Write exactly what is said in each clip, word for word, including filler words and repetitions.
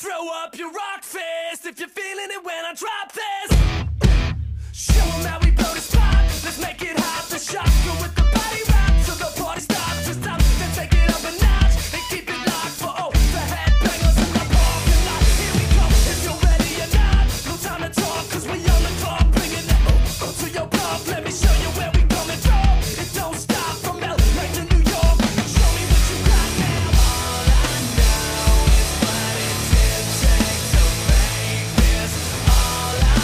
Throw up your rock fist if you're feeling it when I drop this. Show them how we blow the spot. Let's make it hot. The shotgun with the body wrap till the party stops. Just stop and take it up a notch and keep it locked for oh the headbangers in the parking lot. Here we go. If you're ready or not, no time to talk 'cause we on the clock. Bring it up oh, to your block. Let me show you where we coming from. It don't stop from L A to New York. Show me what you got now. All I know is what it takes to make this. All I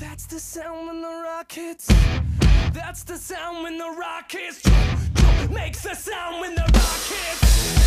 That's the sound when the rock hits. That's the sound when the rock hits. Makes the sound when the rock hits.